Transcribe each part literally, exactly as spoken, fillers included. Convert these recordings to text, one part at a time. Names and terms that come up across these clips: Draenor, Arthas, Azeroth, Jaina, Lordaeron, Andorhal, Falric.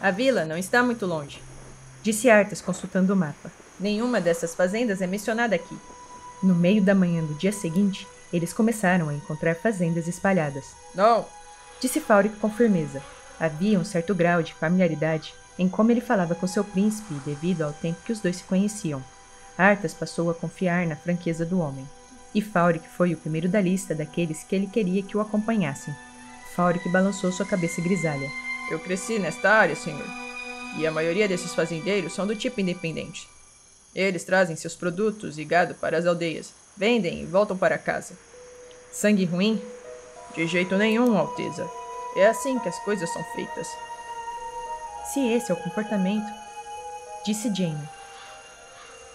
A vila não está muito longe, disse Arthas consultando o mapa. Nenhuma dessas fazendas é mencionada aqui. No meio da manhã do dia seguinte, eles começaram a encontrar fazendas espalhadas. Não! Disse Falric com firmeza. Havia um certo grau de familiaridade em como ele falava com seu príncipe devido ao tempo que os dois se conheciam. Arthas passou a confiar na franqueza do homem. E Falric foi o primeiro da lista daqueles que ele queria que o acompanhassem. Falric balançou sua cabeça grisalha. Eu cresci nesta área, senhor. E a maioria desses fazendeiros são do tipo independente. Eles trazem seus produtos e gado para as aldeias, vendem e voltam para casa. Sangue ruim? De jeito nenhum, Alteza. É assim que as coisas são feitas. Se esse é o comportamento, disse Jaina.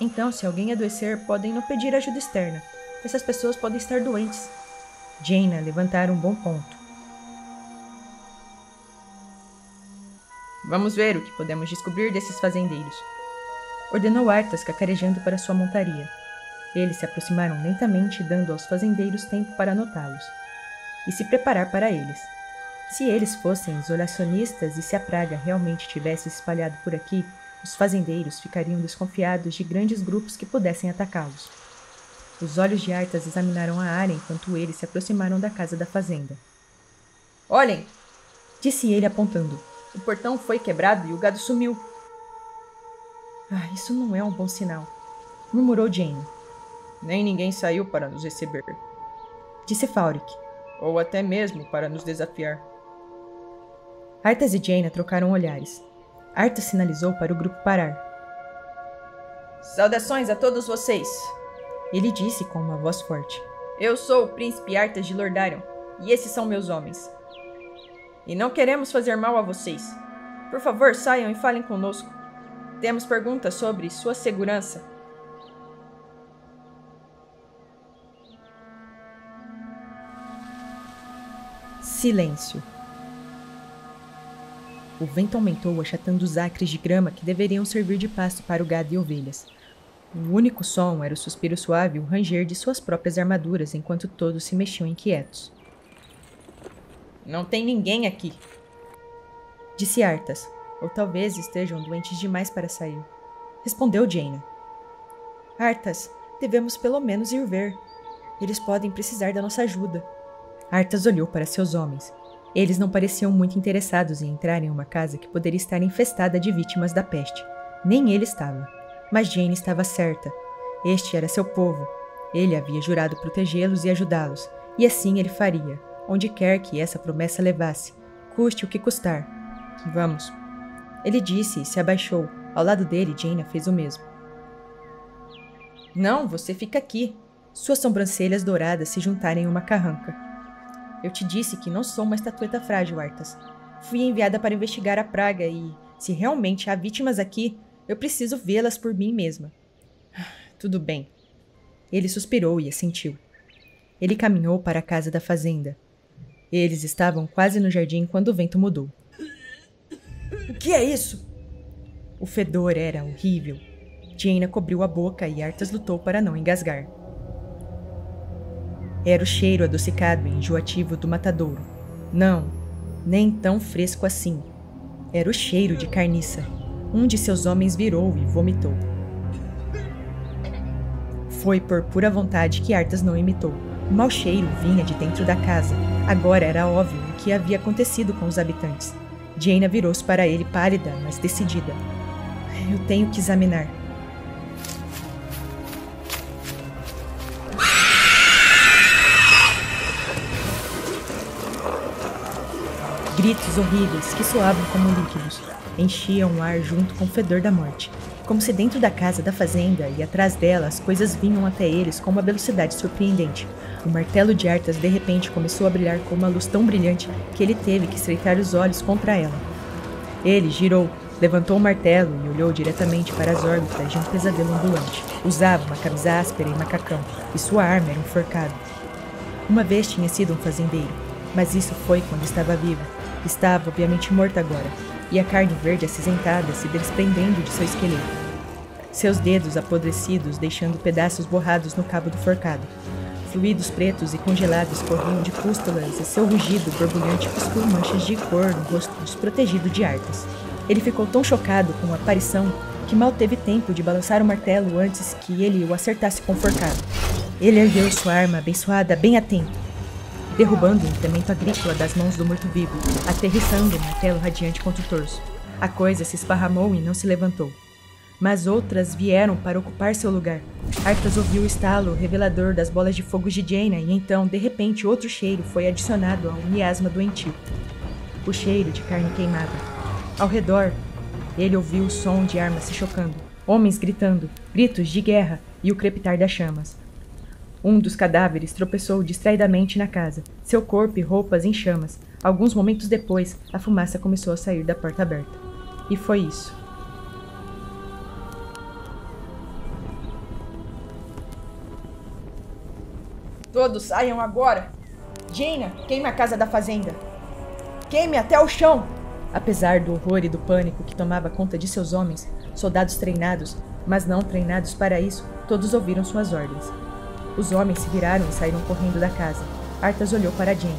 Então, se alguém adoecer, podem não pedir ajuda externa. Essas pessoas podem estar doentes. Jaina levantara um bom ponto. Vamos ver o que podemos descobrir desses fazendeiros. Ordenou Arthas cacarejando para sua montaria. Eles se aproximaram lentamente, dando aos fazendeiros tempo para anotá-los e se preparar para eles. Se eles fossem isolacionistas e se a praga realmente tivesse espalhado por aqui, os fazendeiros ficariam desconfiados de grandes grupos que pudessem atacá-los. Os olhos de Arthas examinaram a área enquanto eles se aproximaram da casa da fazenda. — Olhem! — disse ele apontando. — O portão foi quebrado e o gado sumiu. — Ah, isso não é um bom sinal — murmurou Jaina. — Nem ninguém saiu para nos receber — disse Falric. — Ou até mesmo para nos desafiar. Arthas e Jaina trocaram olhares. Arthas sinalizou para o grupo parar. — Saudações a todos vocês! Ele disse com uma voz forte. Eu sou o príncipe Arthas de Lordaeron, e esses são meus homens. E não queremos fazer mal a vocês. Por favor, saiam e falem conosco. Temos perguntas sobre sua segurança. Silêncio. O vento aumentou, achatando os acres de grama que deveriam servir de pasto para o gado e ovelhas. O único som era o suspiro suave e o ranger de suas próprias armaduras enquanto todos se mexiam inquietos. Não tem ninguém aqui, disse Arthas. Ou talvez estejam doentes demais para sair, respondeu Jaina. Arthas, devemos pelo menos ir ver. Eles podem precisar da nossa ajuda. Arthas olhou para seus homens. Eles não pareciam muito interessados em entrar em uma casa que poderia estar infestada de vítimas da peste. Nem ele estava. Mas Jaina estava certa. Este era seu povo. Ele havia jurado protegê-los e ajudá-los, e assim ele faria, onde quer que essa promessa levasse, custe o que custar. Vamos. Ele disse e se abaixou. Ao lado dele, Jaina fez o mesmo. Não, você fica aqui. Suas sobrancelhas douradas se juntaram em uma carranca. Eu te disse que não sou uma estatueta frágil, Arthas. Fui enviada para investigar a praga e, se realmente há vítimas aqui, eu preciso vê-las por mim mesma. Tudo bem. Ele suspirou e assentiu. Ele caminhou para a casa da fazenda. Eles estavam quase no jardim quando o vento mudou. O que é isso? O fedor era horrível. Jaina cobriu a boca e Arthas lutou para não engasgar. Era o cheiro adocicado e enjoativo do matadouro. Não, nem tão fresco assim. Era o cheiro de carniça. Um de seus homens virou e vomitou. Foi por pura vontade que Arthas não imitou. O mau cheiro vinha de dentro da casa. Agora era óbvio o que havia acontecido com os habitantes. Jaina virou-se para ele pálida, mas decidida. Eu tenho que examinar. Gritos horríveis que soavam como líquidos enchiam o ar junto com o fedor da morte, como se dentro da casa da fazenda e atrás dela as coisas vinham até eles com uma velocidade surpreendente. O martelo de Arthas de repente começou a brilhar com uma luz tão brilhante que ele teve que estreitar os olhos contra ela. Ele girou, levantou o martelo e olhou diretamente para as órbitas de um pesadelo ambulante. Usava uma camisa áspera e macacão, e sua arma era um forcado. Uma vez tinha sido um fazendeiro, mas isso foi quando estava vivo. Estava obviamente morto agora, e a carne verde acinzentada se desprendendo de seu esqueleto. Seus dedos apodrecidos deixando pedaços borrados no cabo do forcado. Fluidos pretos e congelados corriam de pústulas e seu rugido borbulhante cuspiu manchas de cor no rosto desprotegido de Arthas. Ele ficou tão chocado com a aparição que mal teve tempo de balançar o martelo antes que ele o acertasse com o forcado. Ele ergueu sua arma abençoada bem a tempo, derrubando o incremento agrícola das mãos do morto-vivo, aterrissando o martelo radiante contra o torso. A coisa se esparramou e não se levantou. Mas outras vieram para ocupar seu lugar. Arthas ouviu o estalo revelador das bolas de fogo de Jaina e então, de repente, outro cheiro foi adicionado ao miasma doentio. O cheiro de carne queimada. Ao redor, ele ouviu o som de armas se chocando, homens gritando, gritos de guerra e o crepitar das chamas. Um dos cadáveres tropeçou distraidamente na casa, seu corpo e roupas em chamas. Alguns momentos depois, a fumaça começou a sair da porta aberta. E foi isso. Todos saiam agora! Jaina, queime a casa da fazenda! Queime até o chão! Apesar do horror e do pânico que tomava conta de seus homens, soldados treinados, mas não treinados para isso, todos ouviram suas ordens. Os homens se viraram e saíram correndo da casa. Arthas olhou para Jaina.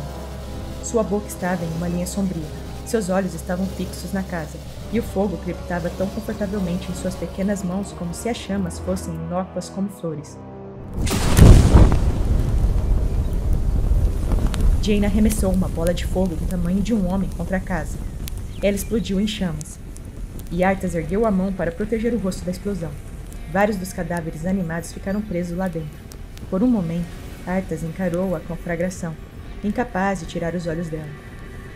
Sua boca estava em uma linha sombria. Seus olhos estavam fixos na casa, e o fogo crepitava tão confortavelmente em suas pequenas mãos como se as chamas fossem inócuas como flores. Jaina arremessou uma bola de fogo do tamanho de um homem contra a casa. Ela explodiu em chamas, e Arthas ergueu a mão para proteger o rosto da explosão. Vários dos cadáveres animados ficaram presos lá dentro. Por um momento, Arthas encarou a conflagração, incapaz de tirar os olhos dela.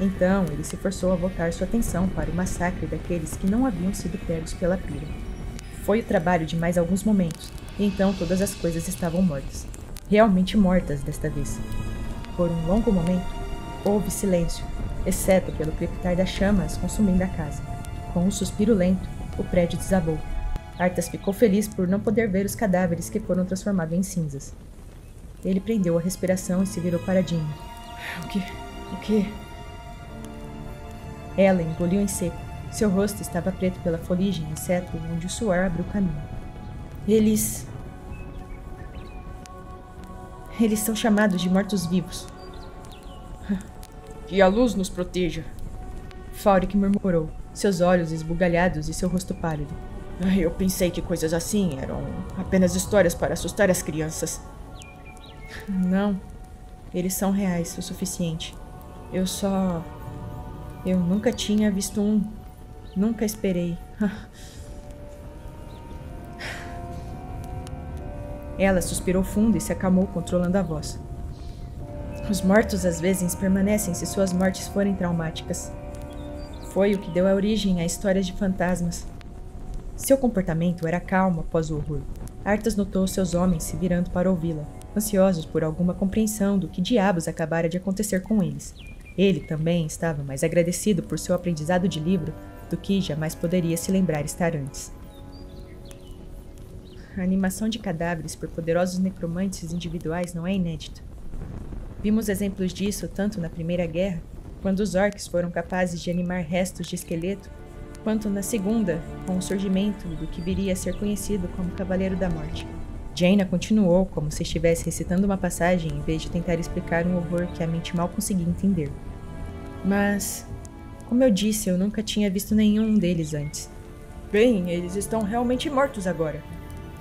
Então, ele se forçou a voltar sua atenção para o massacre daqueles que não haviam sido pegos pela pira. Foi o trabalho de mais alguns momentos, e então todas as coisas estavam mortas. Realmente mortas desta vez. Por um longo momento, houve silêncio, exceto pelo crepitar das chamas consumindo a casa. Com um suspiro lento, o prédio desabou. Arthas ficou feliz por não poder ver os cadáveres que foram transformados em cinzas. Ele prendeu a respiração e se virou para Jaina. O que? O que? Ela engoliu em seco. Seu rosto estava preto pela foligem, exceto onde o suor abriu o caminho. Eles... Eles são chamados de mortos-vivos. Que a luz nos proteja. Falric murmurou, seus olhos esbugalhados e seu rosto pálido. Eu pensei que coisas assim eram apenas histórias para assustar as crianças. Não. Eles são reais o suficiente. Eu só... Eu nunca tinha visto um. Nunca esperei. Ela suspirou fundo e se acalmou, controlando a voz. Os mortos às vezes permanecem se suas mortes forem traumáticas. Foi o que deu a origem a histórias de fantasmas. Seu comportamento era calmo após o horror. Arthas notou seus homens se virando para ouvi-la, ansiosos por alguma compreensão do que diabos acabara de acontecer com eles. Ele também estava mais agradecido por seu aprendizado de livro do que jamais poderia se lembrar estar antes. A animação de cadáveres por poderosos necromantes individuais não é inédita. Vimos exemplos disso tanto na Primeira Guerra, quando os orcs foram capazes de animar restos de esqueleto, quanto na Segunda, com o surgimento do que viria a ser conhecido como Cavaleiro da Morte. Jaina continuou como se estivesse recitando uma passagem em vez de tentar explicar um horror que a mente mal conseguia entender. Mas, como eu disse, eu nunca tinha visto nenhum deles antes. Bem, eles estão realmente mortos agora.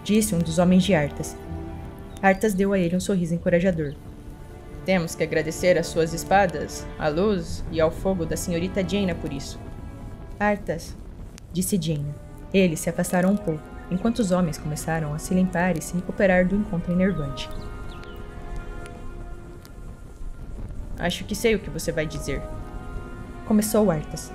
Disse um dos homens de Arthas. Arthas deu a ele um sorriso encorajador. Temos que agradecer às suas espadas, à luz e ao fogo da senhorita Jaina por isso. Arthas, disse Jaina. Eles se afastaram um pouco, enquanto os homens começaram a se limpar e se recuperar do encontro enervante. Acho que sei o que você vai dizer. Começou Arthas.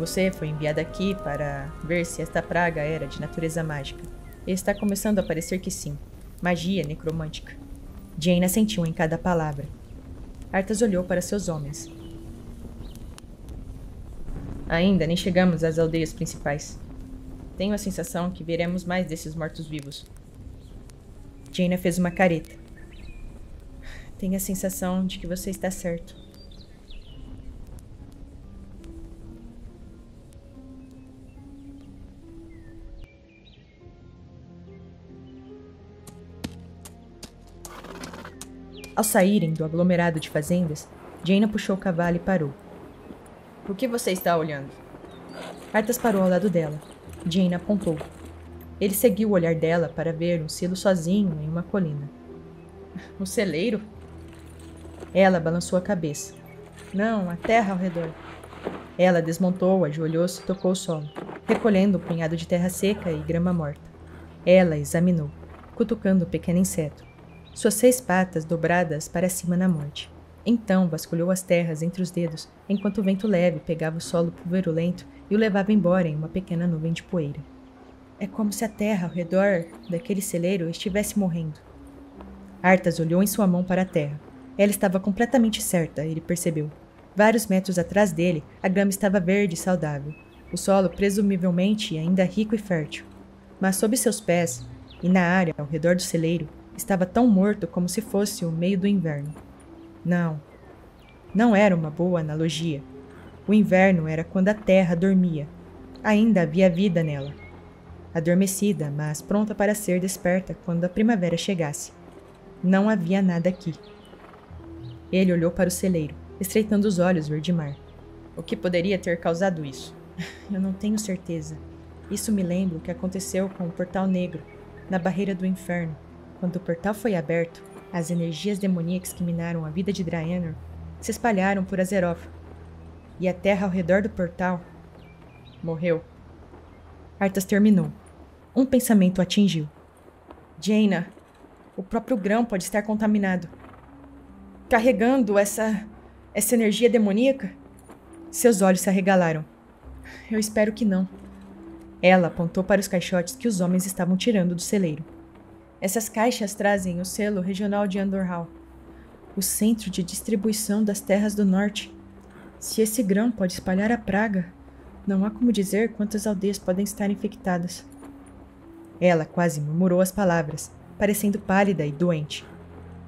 Você foi enviada aqui para ver se esta praga era de natureza mágica. Está começando a parecer que sim. Magia necromântica. Jaina sentiu em cada palavra. Arthas olhou para seus homens. Ainda nem chegamos às aldeias principais. Tenho a sensação que veremos mais desses mortos-vivos. Jaina fez uma careta. Tenho a sensação de que você está certo. Ao saírem do aglomerado de fazendas, Jaina puxou o cavalo e parou. Por que você está olhando? Arthas parou ao lado dela. Jaina apontou. Ele seguiu o olhar dela para ver um selo sozinho em uma colina. — Um celeiro? Ela balançou a cabeça. — Não, a terra ao redor. Ela desmontou, ajoelhou-se e tocou o solo, recolhendo um punhado de terra seca e grama morta. Ela examinou, cutucando o pequeno inseto, suas seis patas dobradas para cima na morte. Então vasculhou as terras entre os dedos, enquanto o vento leve pegava o solo pulverulento e o levava embora em uma pequena nuvem de poeira. É como se a terra ao redor daquele celeiro estivesse morrendo. Arthas olhou em sua mão para a terra. Ela estava completamente certa, ele percebeu. Vários metros atrás dele, a grama estava verde e saudável. O solo, presumivelmente, ainda rico e fértil. Mas sob seus pés, e na área ao redor do celeiro, estava tão morto como se fosse o meio do inverno. Não, não era uma boa analogia. O inverno era quando a terra dormia. Ainda havia vida nela. Adormecida, mas pronta para ser desperta quando a primavera chegasse. Não havia nada aqui. Ele olhou para o celeiro, estreitando os olhos verde-mar. O que poderia ter causado isso? Eu não tenho certeza. Isso me lembra o que aconteceu com o Portal Negro, na Barreira do Inferno. Quando o portal foi aberto, as energias demoníacas que minaram a vida de Draenor se espalharam por Azeroth. E a terra ao redor do portal morreu. Arthas terminou. Um pensamento atingiu. Jaina, o próprio grão pode estar contaminado. Carregando essa... essa energia demoníaca? Seus olhos se arregalaram. Eu espero que não. Ela apontou para os caixotes que os homens estavam tirando do celeiro. Essas caixas trazem o selo regional de Andorhal, o centro de distribuição das terras do norte. Se esse grão pode espalhar a praga, não há como dizer quantas aldeias podem estar infectadas. Ela quase murmurou as palavras, parecendo pálida e doente.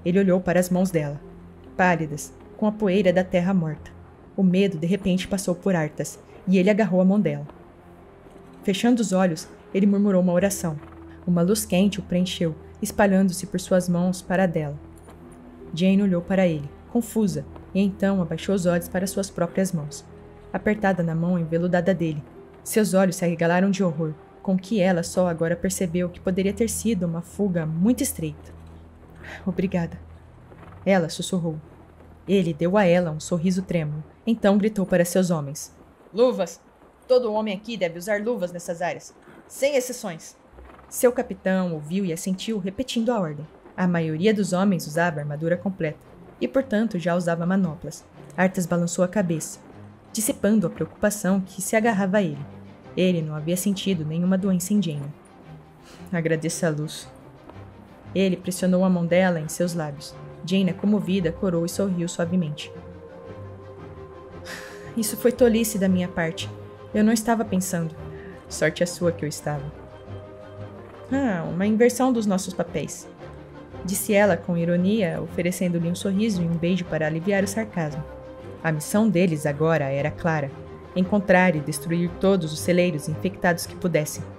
Ele olhou para as mãos dela, pálidas, com a poeira da terra morta. O medo de repente passou por Arthas, e ele agarrou a mão dela. Fechando os olhos, ele murmurou uma oração. Uma luz quente o preencheu, espalhando-se por suas mãos para a dela. Jaina olhou para ele, confusa, e então abaixou os olhos para suas próprias mãos. Apertada na mão enveludada dele, seus olhos se arregalaram de horror, com que ela só agora percebeu que poderia ter sido uma fuga muito estreita. Obrigada. Ela sussurrou. Ele deu a ela um sorriso trêmulo, então gritou para seus homens. Luvas! Todo homem aqui deve usar luvas nessas áreas, sem exceções. Seu capitão ouviu e assentiu, repetindo a ordem. A maioria dos homens usava armadura completa, e portanto já usava manoplas. Arthas balançou a cabeça, dissipando a preocupação que se agarrava a ele. Ele não havia sentido nenhuma doença em Jaina. Agradeça a luz. Ele pressionou a mão dela em seus lábios. Jaina, comovida, corou e sorriu suavemente. Isso foi tolice da minha parte. Eu não estava pensando. Sorte a sua que eu estava. Ah, uma inversão dos nossos papéis. Disse ela com ironia, oferecendo-lhe um sorriso e um beijo para aliviar o sarcasmo. A missão deles agora era clara. Encontrar e destruir todos os celeiros infectados que pudessem.